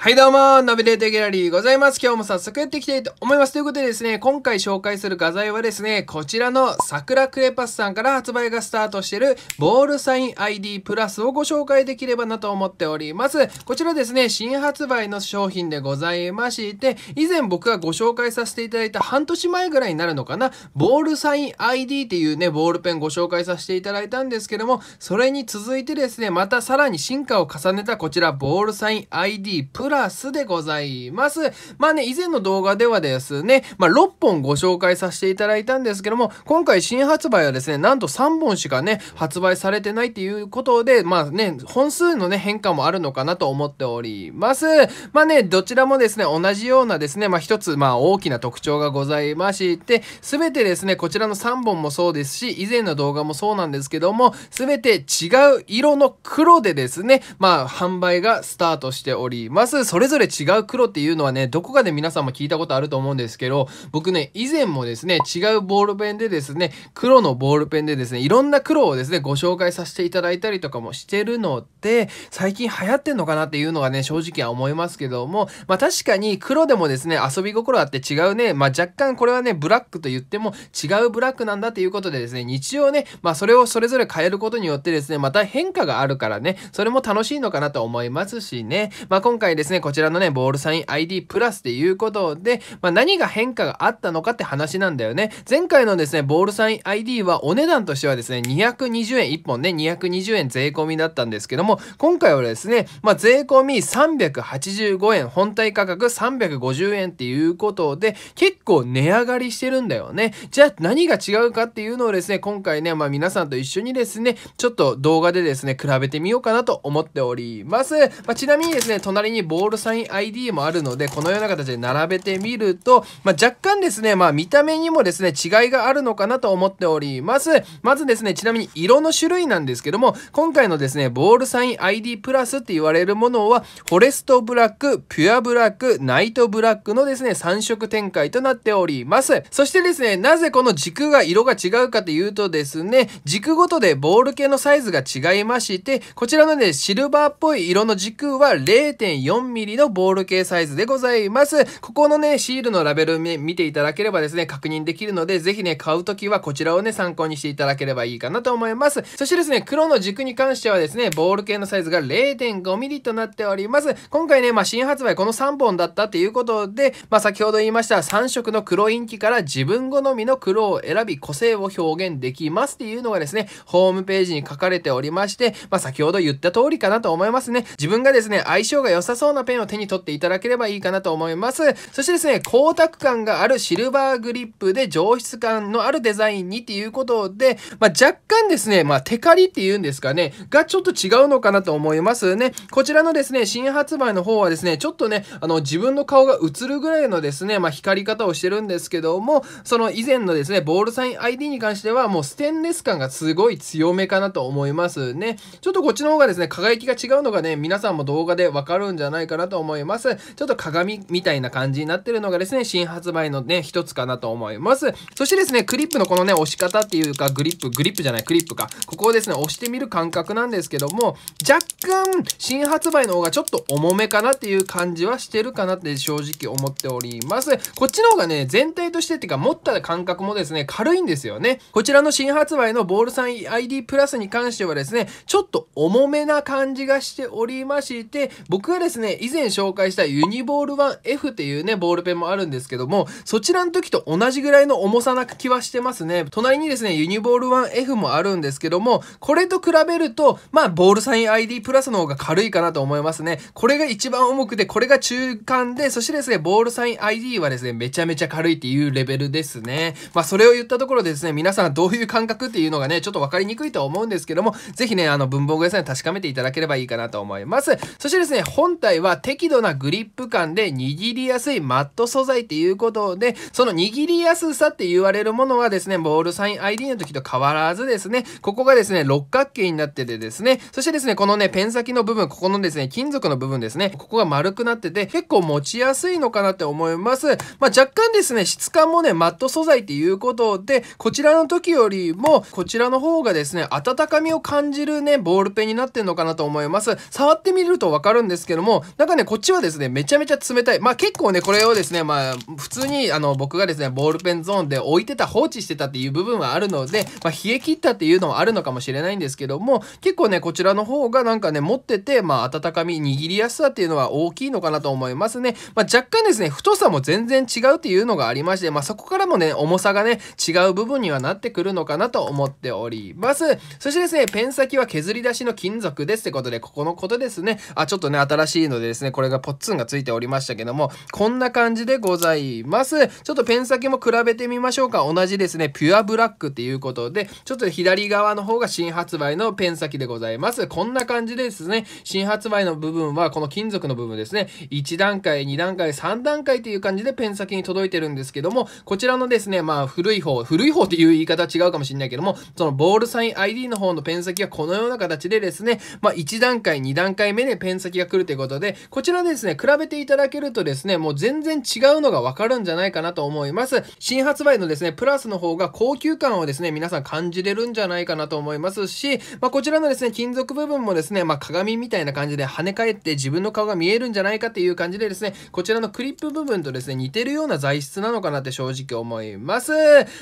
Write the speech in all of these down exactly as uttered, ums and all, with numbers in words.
はいどうも、ナビゲーターギャラリーございます。今日も早速やっていきたいと思います。ということでですね、今回紹介する画材はですね、こちらの桜クレパスさんから発売がスタートしているボールサイン アイディー プラスをご紹介できればなと思っております。こちらですね、新発売の商品でございまして、以前僕がご紹介させていただいた半年前ぐらいになるのかな、ボールサイン アイディー っていうね、ボールペンご紹介させていただいたんですけども、それに続いてですね、またさらに進化を重ねたこちらボールサイン アイディー プラスプラスでございます。まあね、以前の動画ではですね、まあろっぽんご紹介させていただいたんですけども、今回新発売はですね、なんとさんぼんしかね、発売されてないっていうことで、まあね、本数のね、変化もあるのかなと思っております。まあね、どちらもですね、同じようなですね、まあ一つ、まあ大きな特徴がございまして、すべてですね、こちらのさんぼんもそうですし、以前の動画もそうなんですけども、すべて違う色の黒でですね、まあ販売がスタートしております。それぞれ違う黒っていうのはね、どこかで皆さんも聞いたことあると思うんですけど、僕ね、以前もですね、違うボールペンでですね、黒のボールペンでですね、いろんな黒をですね、ご紹介させていただいたりとかもしてるので、最近流行ってんのかなっていうのがね、正直は思いますけども、まあ確かに黒でもですね、遊び心あって違うね、まあ若干これはね、ブラックと言っても違うブラックなんだっていうことでですね、日常ね、まあそれをそれぞれ変えることによってですね、また変化があるからね、それも楽しいのかなと思いますしね、まあ今回ですね、こちらのね、ボールサイン アイディー プラスっていうことで、まあ、何が変化があったのかって話なんだよね。前回のですね、ボールサイン アイディー はお値段としてはですね、にひゃくにじゅうえん、いっぽんね、にひゃくにじゅうえん税込みだったんですけども、今回はですね、まあ、税込みさんびゃくはちじゅうごえん、本体価格さんびゃくごじゅうえんっていうことで、結構値上がりしてるんだよね。じゃあ何が違うかっていうのをですね、今回ね、まあ、皆さんと一緒にですね、ちょっと動画でですね、比べてみようかなと思っております。まあ、ちなみにですね、隣にボールボールサイン アイディー もあるので、このような形で並べてみると、まあ、若干ですね、まあ見た目にもですね、違いがあるのかなと思っております。まずですね、ちなみに色の種類なんですけども、今回のですね、ボールサイン アイディー プラスって言われるものは、フォレストブラック、ピュアブラック、ナイトブラックのですね、さんしょく展開となっております。そしてですね、なぜこの軸が色が違うかというとですね、軸ごとでボール系のサイズが違いまして、こちらのね、シルバーっぽい色の軸は れいてんよん ミリのボール系サイズでございます。ここのね、シールのラベル見ていただければですね、確認できるので、ぜひね、買うときはこちらをね、参考にしていただければいいかなと思います。そしてですね、黒の軸に関してはですね、ボール系のサイズが れいてんご ミリとなっております。今回ね、まあ、新発売このさんぼんだったっていうことで、まあ、先ほど言いましたさんしょくの黒インキから自分好みの黒を選び、個性を表現できますっていうのがですね、ホームページに書かれておりまして、まあ、先ほど言った通りかなと思いますね。自分がですね、相性が良さそうなペンを手に取っていただければいいかなと思います。そしてですね、光沢感があるシルバーグリップで上質感のあるデザインにっていうことで、まあ、若干ですね、まあ、テカリっていうんですかね、がちょっと違うのかなと思いますね。こちらのですね、新発売の方はですね、ちょっとね、あの、自分の顔が映るぐらいのですね、まあ、光り方をしてるんですけども、その以前のですね、ボールサイン アイディー に関してはもうステンレス感がすごい強めかなと思いますね。ちょっとこっちの方がですね、輝きが違うのがね、皆さんも動画でわかるんじゃないかなと思います。ちょっと鏡みたいな感じになってるのがですね、新発売のね、一つかなと思います。そしてですね、クリップのこのね、押し方っていうか、グリップ、グリップじゃない、クリップか。ここをですね、押してみる感覚なんですけども、若干、新発売の方がちょっと重めかなっていう感じはしてるかなって正直思っております。こっちの方がね、全体としてっていうか、持った感覚もですね、軽いんですよね。こちらの新発売のボールサイン アイディー プラスに関してはですね、ちょっと重めな感じがしておりまして、僕はですね、以前紹介したユニボール ワンエフ っていうね、ボールペンもあるんですけども、そちらの時と同じぐらいの重さな気はしてますね。隣にですね、ユニボール ワンエフ もあるんですけども、これと比べると、まあ、ボールサイン アイディー プラスの方が軽いかなと思いますね。これが一番重くて、これが中間で、そしてですね、ボールサイン アイディー はですね、めちゃめちゃ軽いっていうレベルですね。まあ、それを言ったところでですね、皆さんどういう感覚っていうのがね、ちょっとわかりにくいと思うんですけども、ぜひね、あの、文房具屋さんに確かめていただければいいかなと思います。そしてですね、本体は適度なグリップ感で握りやすいマット素材っていうことで、その握りやすさって言われるものはですね、ボールサイン アイディー の時と変わらずですね、ここがですね、六角形になっててですね、そしてですね、このね、ペン先の部分、ここのですね、金属の部分ですね、ここが丸くなってて、結構持ちやすいのかなって思います。まあ、若干ですね、質感もね、マット素材っていうことで、こちらの時よりも、こちらの方がですね、温かみを感じるね、ボールペンになってんのかなと思います。触ってみるとわかるんですけども、なんかね、こっちはですね、めちゃめちゃ冷たい。まあ結構ね、これをですね、まあ普通にあの僕がですね、ボールペンゾーンで置いてた、放置してたっていう部分はあるので、まあ冷え切ったっていうのはあるのかもしれないんですけども、結構ね、こちらの方がなんかね、持ってて、まあ温かみ、握りやすさっていうのは大きいのかなと思いますね。まあ若干ですね、太さも全然違うっていうのがありまして、まあそこからもね、重さがね、違う部分にはなってくるのかなと思っております。そしてですね、ペン先は削り出しの金属ですってことで、ここのことですね。あ、ちょっとね、新しいのでですね、これがポッツンがついておりましたけども、こんな感じでございます。ちょっとペン先も比べてみましょうか。同じですね、ピュアブラックっていうことで、ちょっと左側の方が新発売のペン先でございます。こんな感じでですね、新発売の部分は、この金属の部分ですね、いちだんかい、にだんかい、さんだんかいっていう感じでペン先に届いてるんですけども、こちらのですね、まあ古い方、古い方っていう言い方は違うかもしれないけども、そのボールサイン アイディー の方のペン先はこのような形でですね、まあいちだんかい、にだんかいめでペン先が来るということで、こちらですね、比べていただけるとですね、もう全然違うのがわかるんじゃないかなと思います。新発売のですね、プラスの方が高級感をですね、皆さん感じれるんじゃないかなと思いますし、まあこちらのですね、金属部分もですね、まあ鏡みたいな感じで跳ね返って自分の顔が見えるんじゃないかっていう感じでですね、こちらのクリップ部分とですね、似てるような材質なのかなって正直思います。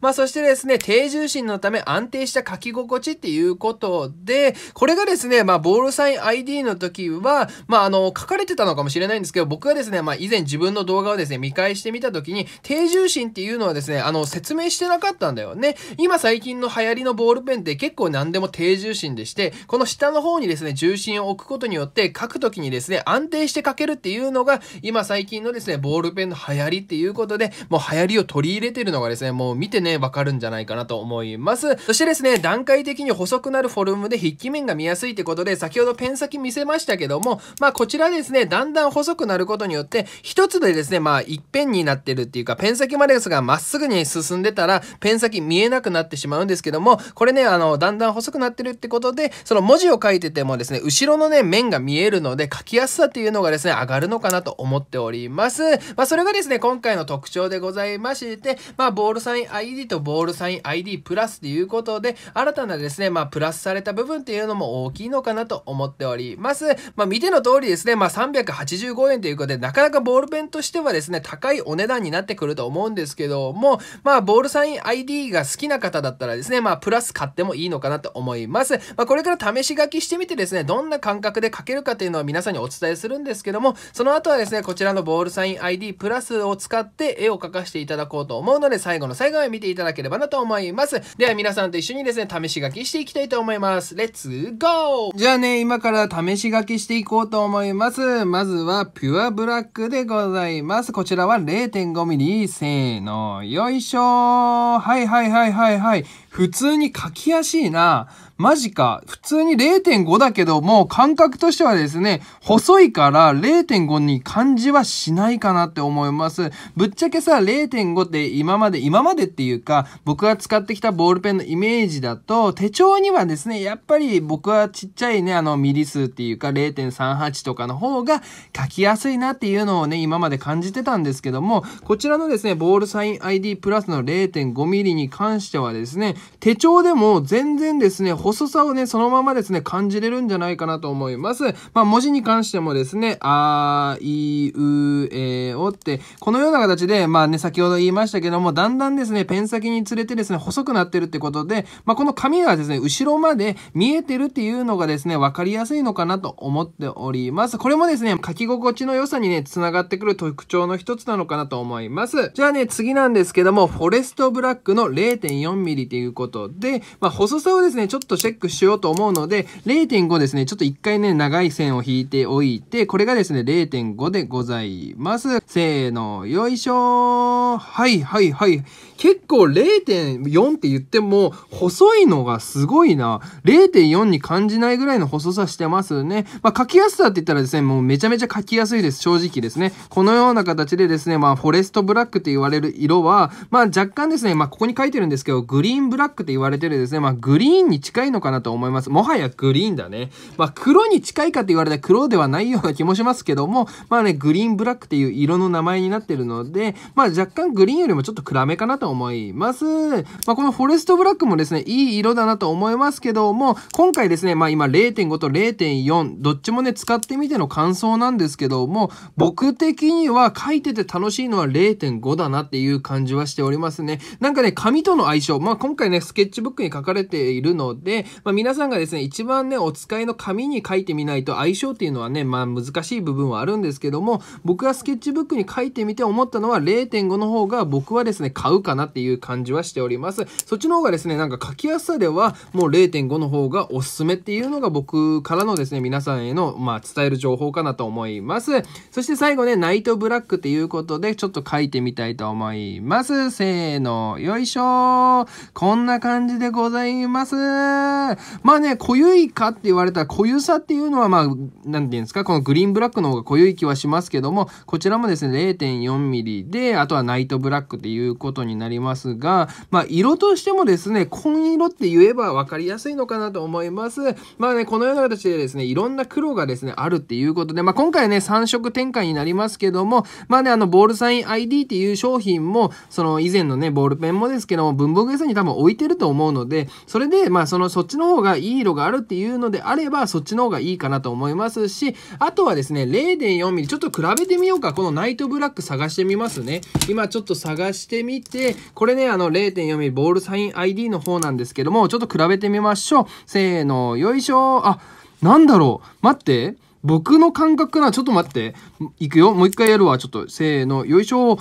まあそしてですね、低重心のため安定した書き心地っていうことで、これがですね、まあボールサイン アイディー の時は、まああの、書かれてたのかもしれないんですけど、僕がですね、まあ以前自分の動画をですね、見返してみた時に、低重心っていうのはですね、あの、説明してなかったんだよね。今最近の流行りのボールペンって結構何でも低重心でして、この下の方にですね、重心を置くことによって、書く時にですね、安定して書けるっていうのが、今最近のですね、ボールペンの流行りっていうことで、もう流行りを取り入れてるのがですね、もう見てね、わかるんじゃないかなと思います。そしてですね、段階的に細くなるフォルムで筆記面が見やすいってことで、先ほどペン先見せましたけども、まあこちらですね、だんだん細くなることによって、一つでですね、まあ一辺になってるっていうか、ペン先までですがまっすぐに進んでたら、ペン先見えなくなってしまうんですけども、これね、あの、だんだん細くなってるってことで、その文字を書いててもですね、後ろのね、面が見えるので、書きやすさっていうのがですね、上がるのかなと思っております。まあそれがですね、今回の特徴でございまして、まあボールサイン アイディー とボールサイン アイディー プラスということで、新たなですね、まあプラスされた部分っていうのも大きいのかなと思っております。まあ見ての通りですね、まあさんびゃくはちじゅうごえんということで、なかなかボールペンとしてはですね、高いお値段になってくると思うんですけども、まあボールサイン アイディー が好きな方だったらですね、まあプラス買ってもいいのかなと思います。まあこれから試し書きしてみてですね、どんな感覚で書けるかっていうのは皆さんにお伝えするんですけども、その後はですね、こちらのボールサイン アイディー プラスを使って絵を描かせていただこうと思うので、最後の最後まで見ていただければなと思います。では皆さんと一緒にですね、試し書きしていきたいと思います。レッツゴー！じゃあね、今から試し書きしていこうと思います。まずは、ピュアブラックでございます。こちらは れいてんごミリ、せーの、よいしょー。はいはいはいはいはい。普通に書きやすいな。マジか。普通に れいてんご だけど、もう感覚としてはですね、細いから れいてんご に感じはしないかなって思います。ぶっちゃけさ、れいてんご って今まで、今までっていうか、僕が使ってきたボールペンのイメージだと、手帳にはですね、やっぱり僕はちっちゃいね、あの、ミリ数っていうか れいてんさんはち とかの方が書きやすいなっていうのをね、今まで感じてたんですけども、こちらのですね、ボールサイン アイディー プラスの れいてんごミリ に関してはですね、手帳でも全然ですね、細さをね、そのままですね、感じれるんじゃないかなと思います。まあ、文字に関してもですね、あ、い、う、え、おって、このような形で、まあね、先ほど言いましたけども、だんだんですね、ペン先につれてですね、細くなってるってことで、まあ、この紙がですね、後ろまで見えてるっていうのがですね、わかりやすいのかなと思っております。これもですね、書き心地の良さにね、繋がってくる特徴の一つなのかなと思います。じゃあね、次なんですけども、フォレストブラックの れいてんよんミリ っていうことで、まあ、細さをですね、ちょっとチェックしようと思うので、れいてんご ですね、ちょっと一回ね、長い線を引いておいて、これがですね、れいてんご でございます。せーの、よいしょー。はい、はい、はい。結構 れいてんよん って言っても、細いのがすごいな。れいてんよん に感じないぐらいの細さしてますね。まあ、書きやすさって言ったらですね、もうめちゃめちゃ書きやすいです。正直ですね。このような形でですね、まあ、フォレストブラックって言われる色は、まあ、若干ですね、まあ、ここに書いてるんですけど、グリーンブラックラックと言われてるですね、まあ、グリーンに近いのかなと思います。もはやグリーンだね。まあ、黒に近いかと言われたら黒ではないような気もしますけども、まあね、グリーンブラックっていう色の名前になってるので、まあ、若干グリーンよりもちょっと暗めかなと思います。まあ、このフォレストブラックもですね、いい色だなと思いますけども、今回ですね、まあ、今 れいてんご と れいてんよん、どっちもね、使ってみての感想なんですけども、僕的には書いてて楽しいのは れいてんご だなっていう感じはしておりますね。なんかね、紙との相性、まあ、今回ね、スケッチブックに書かれているので、まあ、皆さんがですね、一番ね、お使いの紙に書いてみないと相性っていうのはね、まあ、難しい部分はあるんですけども、僕がスケッチブックに書いてみて思ったのは れいてんご の方が僕はですね、買うかなっていう感じはしております。そっちの方がですね、なんか書きやすさではもう れいてんご の方がおすすめっていうのが僕からのですね、皆さんへの、まあ、伝える情報かなと思います。そして最後ね、ナイトブラックっていうことでちょっと書いてみたいと思います。せーの、よいしょ。こんな感じでございます。まあね、濃ゆいかって言われたら濃ゆさっていうのはまあ、なんていうんですか、このグリーンブラックの方が濃ゆい気はしますけども、こちらもですね、れいてんよんミリ で、あとはナイトブラックっていうことになりますが、まあ色としてもですね、紺色って言えば分かりやすいのかなと思います。まあね、このような形でですね、いろんな黒がですね、あるっていうことで、まあ今回はね、さん色展開になりますけども、まあね、あの、ボールサイン アイディー っていう商品も、その以前のね、ボールペンもですけども、文房具屋さんに多分置いてると思うので、それで、まあその、そっちの方がいい色があるっていうのであれば、そっちの方がいいかなと思いますし、あとはですね、れいてんよんミリ、ちょっと比べてみようか。このナイトブラック探してみますね。今ちょっと探してみて、これね、あの れいてんよんミリ ボールサイン アイディー の方なんですけども、ちょっと比べてみましょう。せーの、よいしょ。あ、なんだろう。待って。僕の感覚な、ちょっと待って。いくよ。もう一回やるわ。ちょっと、せーの、よいしょ。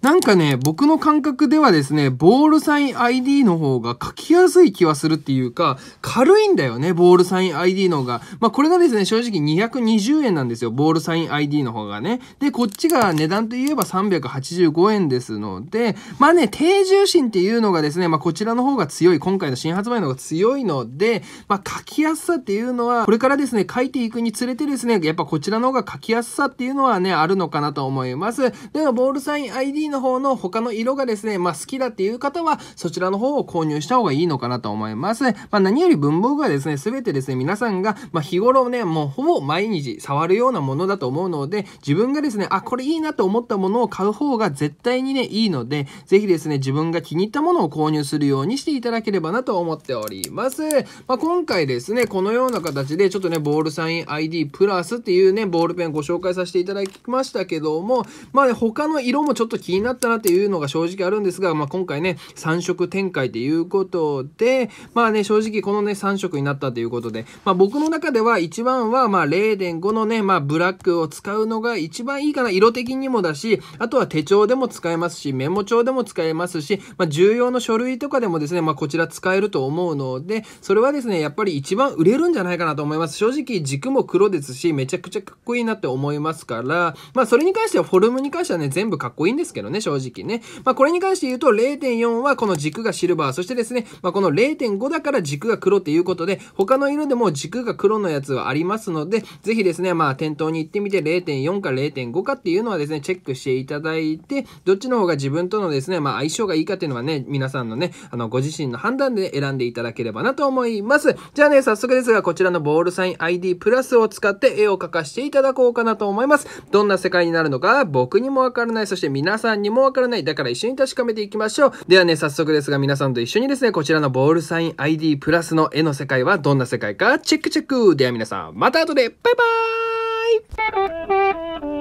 なんかね、僕の感覚ではですね、ボールサイン アイディー の方が書きやすい気はするっていうか、軽いんだよね、ボールサイン アイディー の方が。まあ、これがですね、正直にひゃくにじゅうえんなんですよ、ボールサイン アイディー の方がね。で、こっちが値段といえばさんびゃくはちじゅうごえんですので、まあね、低重心っていうのがですね、まあ、こちらの方が強い、今回の新発売の方が強いので、まあ、書きやすさっていうのは、これからですね、書いていくにつれてですね、やっぱこちらの方が書きやすさっていうのはね、あるのかなと思います。では、ボールサイン アイディー の方の他の色がですね、まあ、好きだっていう方はそちらの方を購入した方がいいのかなと思います。まあ、何より文房具はですね、全てですね、皆さんがまあ日頃ね、もうほぼ毎日触るようなものだと思うので、自分がですね、あ、これいいなと思ったものを買う方が絶対にね、いいので、ぜひですね、自分が気に入ったものを購入するようにしていただければなと思っております。まあ、今回ですね、このような形でちょっとね、ボールサイン アイディー プラスっていうね、ボールペンご紹介させていただきましたけども、まあね、他の色もちょっと気にになったなっていうのが正直あるんですが、まあ、今回ねさん色展開ということで、まあね、正直このねさん色になったということで、まあ、僕の中では一番はまあ れいてんご のね、まあ、ブラックを使うのが一番いいかな、色的にもだし、あとは手帳でも使えますし、メモ帳でも使えますし、まあ、重要な書類とかでもですね、まあ、こちら使えると思うので、それはですねやっぱり一番売れるんじゃないかなと思います。正直軸も黒ですし、めちゃくちゃかっこいいなって思いますから、まあ、それに関してはフォルムに関してはね全部かっこいいんですけどね、正直ね。まあ、これに関して言うと れいてんよん はこの軸がシルバー、そしてですね、まあ、この れいてんご だから軸が黒っていうことで、他の色でも軸が黒のやつはありますので、ぜひですね、まあ、店頭に行ってみて れいてんよん か れいてんご かっていうのはですね、チェックしていただいて、どっちの方が自分とのですね、まあ、相性がいいかっていうのはね、皆さんのね、あの、ご自身の判断で選んでいただければなと思います。じゃあね、早速ですが、こちらのボールサイン アイディー プラスを使って絵を描かせていただこうかなと思います。どんな世界になるのか、僕にもわからない、そして皆さんにもわからない。だから一緒に確かめていきましょう。ではね、早速ですが皆さんと一緒にですね、こちらのボールサイン アイディー プラスの絵の世界はどんな世界かチェックチェック。では皆さん、また後で。バイバーイ。